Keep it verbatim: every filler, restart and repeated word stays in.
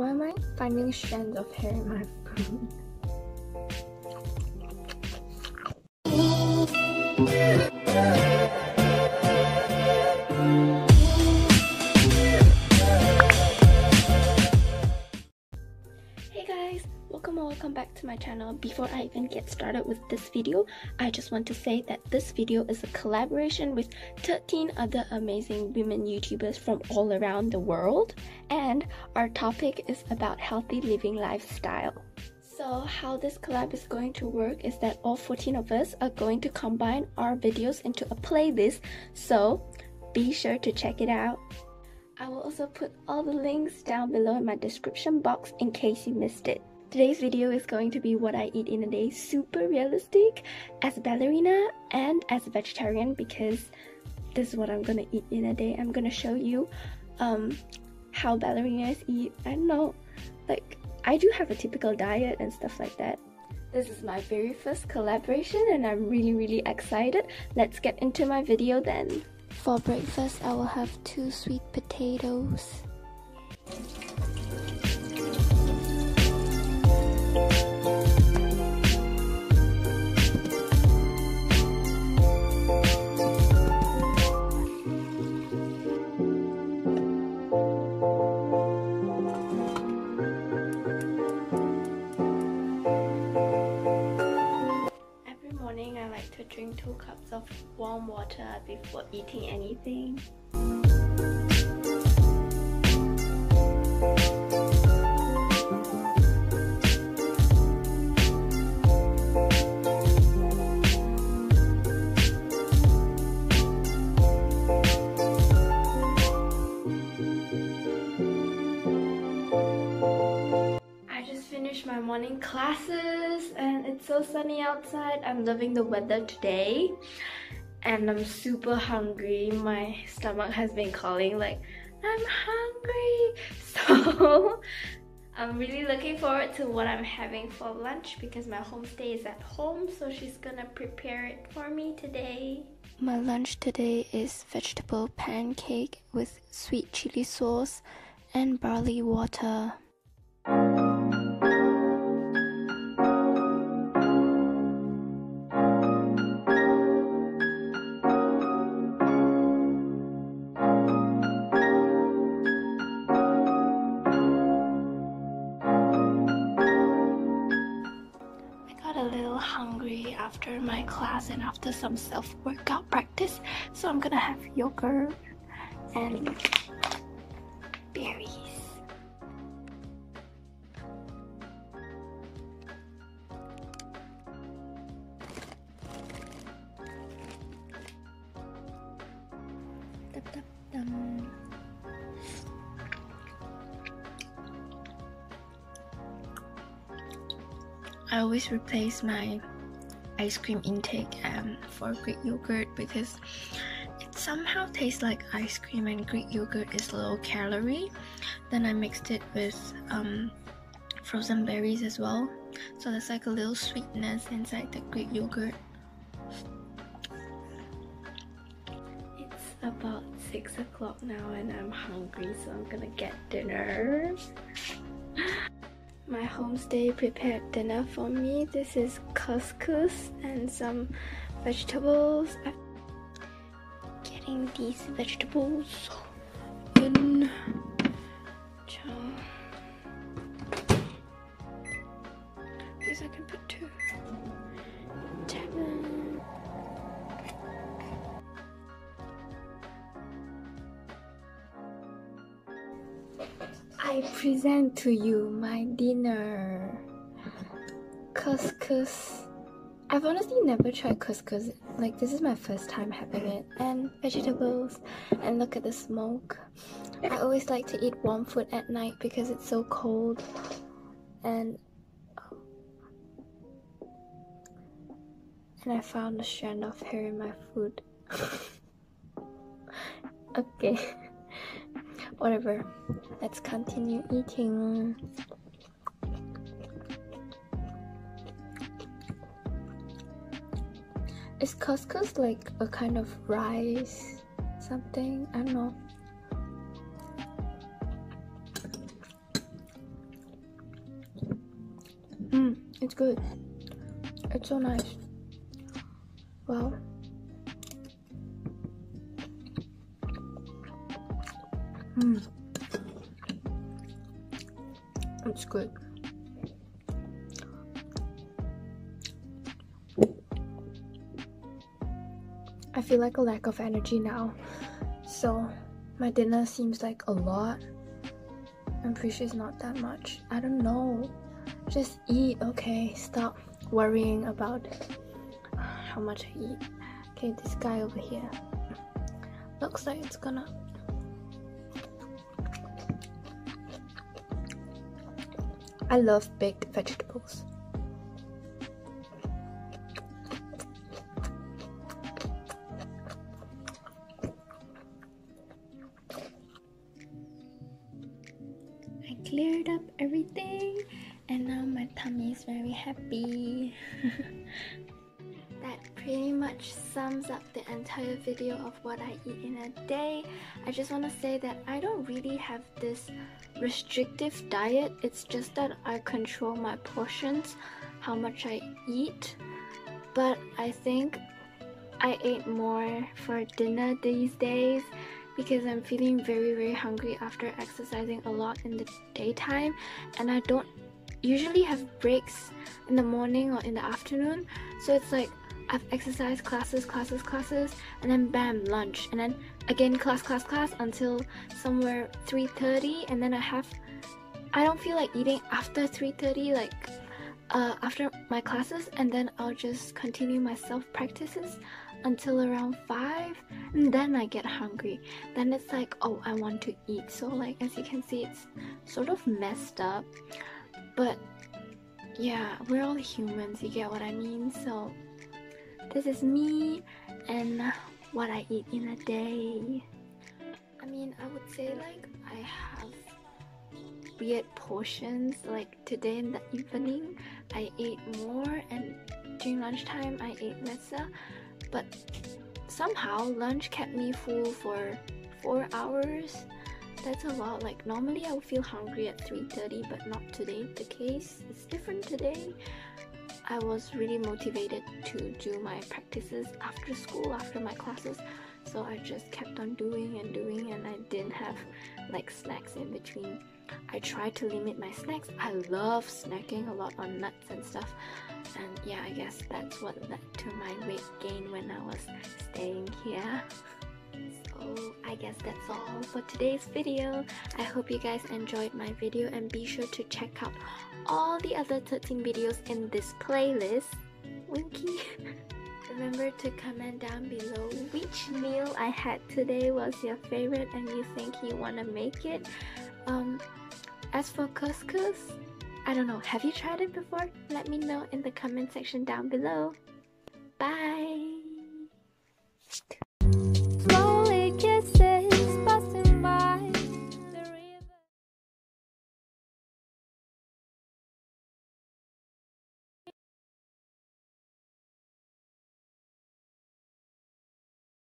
Why am I finding strands of hair in my food? Hey guys, welcome or welcome back to my channel. Before I even get started with this video, I just want to say that this video is a collaboration with thirteen other amazing women YouTubers from all around the world, and our topic is about healthy living lifestyle. So how this collab is going to work is that all fourteen of us are going to combine our videos into a playlist, so be sure to check it out. I will also put all the links down below in my description box in case you missed it. Today's video is going to be what I eat in a day, super realistic, as a ballerina and as a vegetarian, because this is what I'm gonna eat in a day. I'm gonna show you um, how ballerinas eat. I don't know, like, I do have a typical diet and stuff like that. This is my very first collaboration and I'm really really excited. Let's get into my video then. For breakfast, I will have two sweet potatoes. Drink two cups of warm water before eating anything. I just finished my morning classes and it's so sunny outside. I'm loving the weather today and I'm super hungry. My stomach has been calling like, I'm hungry. So I'm really looking forward to what I'm having for lunch because my homestay is at home, so she's gonna prepare it for me today. My lunch today is vegetable pancake with sweet chili sauce and barley water. Hungry after my class and after some self-workout practice, so I'm gonna have yogurt and berries. Dum, dum, dum. I always replace my ice cream intake um, for Greek yogurt because it somehow tastes like ice cream and Greek yogurt is low calorie. Then I mixed it with um, frozen berries as well, so there's like a little sweetness inside the Greek yogurt. It's about six o'clock now and I'm hungry, so I'm gonna get dinner. My homestay prepared dinner for me. This is couscous and some vegetables. I'm getting these vegetables in. Because I can put two. I present to you my dinner. Couscous. I've honestly never tried couscous. Like, this is my first time having it. And vegetables. And look at the smoke. I always like to eat warm food at night because it's so cold. And and I found a strand of hair in my food. Okay. Whatever, let's continue eating. Is couscous like a kind of rice something? I don't know. It's good. It's so nice. Wow. Mm. It's good. I feel like a lack of energy now, so my dinner seems like a lot. I'm pretty sure it's not that much. I don't know. Just eat, okay? Stop worrying about how much I eat. Okay, this guy over here. Looks like it's gonna... I love baked vegetables. I cleared up everything and now my tummy is very happy. That pretty much sums up the entire video of what I eat in a day. I just want to say that I don't really have this restrictive diet. It's just that I control my portions, how much I eat. But I think I ate more for dinner these days because I'm feeling very very hungry after exercising a lot in the daytime, and I don't usually have breaks in the morning or in the afternoon, so it's like I've exercised, classes, classes, classes, and then bam, lunch, and then again class, class, class until somewhere three thirty, and then I have, I don't feel like eating after three thirty, like uh, after my classes, and then I'll just continue my self-practices until around five, and then I get hungry. Then it's like, oh, I want to eat. So like as you can see, it's sort of messed up, but yeah, we're all humans, you get what I mean? So this is me and what I eat in a day. I mean, I would say like I have weird portions. Like today in the evening, I ate more, and during lunchtime, I ate lesser. But somehow lunch kept me full for four hours. That's a lot. Like normally, I would feel hungry at three thirty, but not today. The case is different today. I was really motivated to do my practices after school, after my classes, so I just kept on doing and doing, and I didn't have like snacks in between. I tried to limit my snacks. I love snacking a lot on nuts and stuff, and yeah, I guess that's what led to my weight gain when I was staying here. So I guess that's all for today's video. I hope you guys enjoyed my video, and be sure to check out all the other thirteen videos in this playlist. Winky. Remember to comment down below which meal I had today was your favorite and you think you want to make it. Um, as for couscous, I don't know, have you tried it before? Let me know in the comment section down below. Bye!